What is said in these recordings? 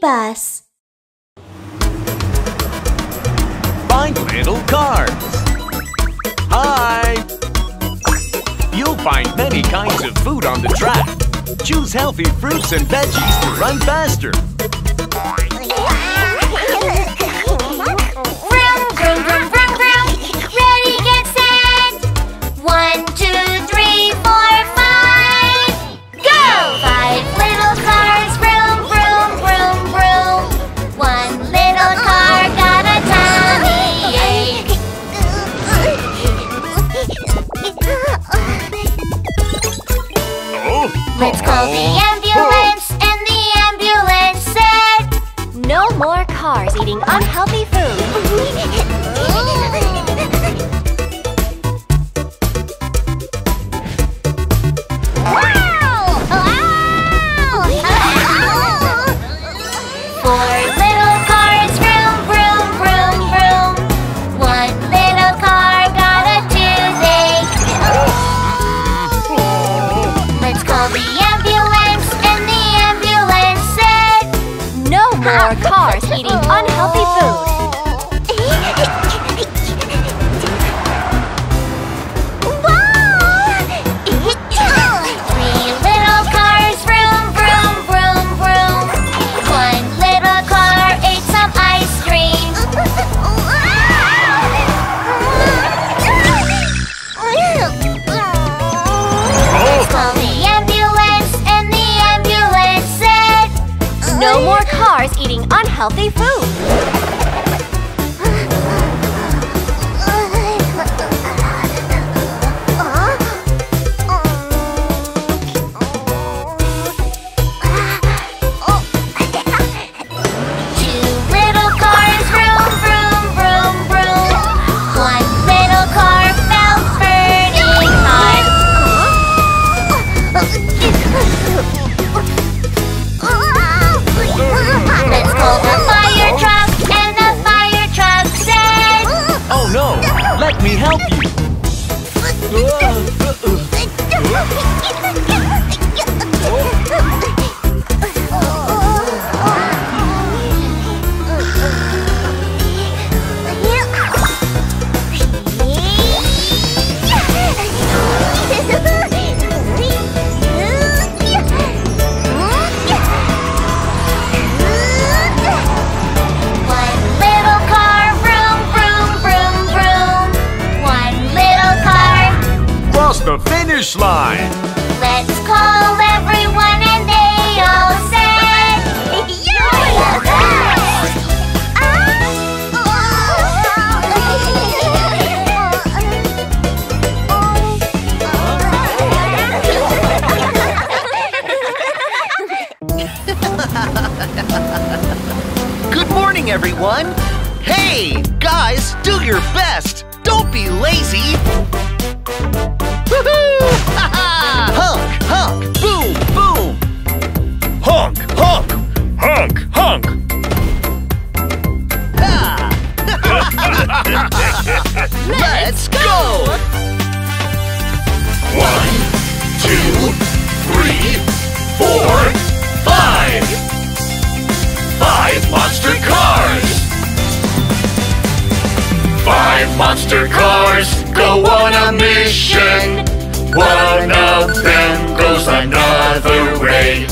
bus. Find little cars. Hi! You'll find many kinds of food on the track. Choose healthy fruits and veggies to run faster. Vroom, vroom, vroom, vroom, vroom. Ready, get set. 1, 2, 3, 4, 5. Go! 5 little cars. Vroom, vroom, vroom, vroom. 1 little car got a tummy ache. Let's call the ambulance. And the ambulance said, no more cars eating unhealthy food. Wow! Wow! 4 little cars, vroom, vroom, vroom, vroom. 1 little car got a toothache. Let's call the ambulance, and the ambulance said, no more cars eating unhealthy food. Eating unhealthy food. 2 little cars, vroom, vroom, vroom, vroom. 1 little car felt burning hot. Let's call the fire truck, and the fire truck said, oh no, let me help you. The finish line. Let's call everyone, and they all say, you're the best! Good morning, everyone. Hey, guys, do your best. Don't be lazy. Honk, honk, boom, boom. Honk, honk, honk, honk. Let's go! 1, 2, 3, 4, 5. 5 monster cars. 5 monster cars go on a mission. One of them goes another way.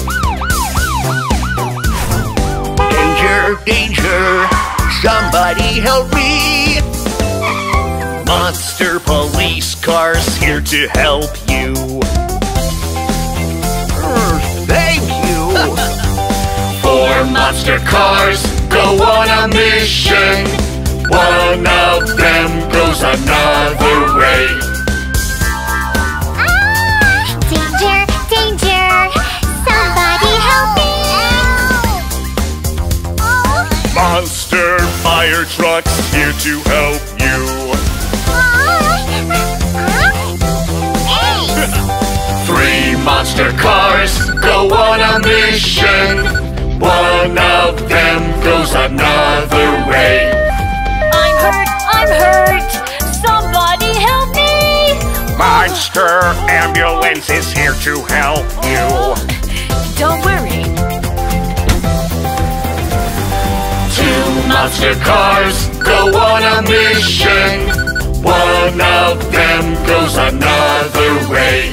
Danger, danger, somebody help me. Monster police cars here to help you. Thank you. 4 monster cars go on a mission. One of them goes another way. Ah! Danger, danger! Somebody help me! Monster fire trucks here to help you. Hey! 3 monster cars go on a mission. One of them goes another way. I'm hurt! Somebody help me! Monster ambulance is here to help you. Don't worry. Monster cars go on a mission. One of them goes another way.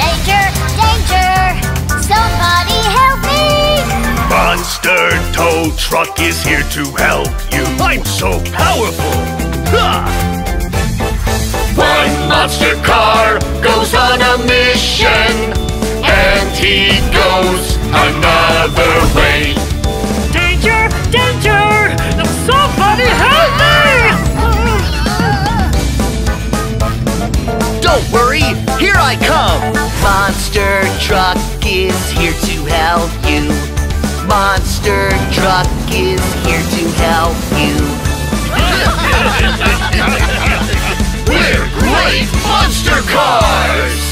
Danger! Danger! Somebody help me! Monster tow truck is here to help you. I'm so powerful! Ha! One monster car goes on a mission, and he goes another way. Danger! Danger! Somebody help me! Don't worry, here I come! Monster truck is here to help you. Monster truck is here to help you. We're great monster cars!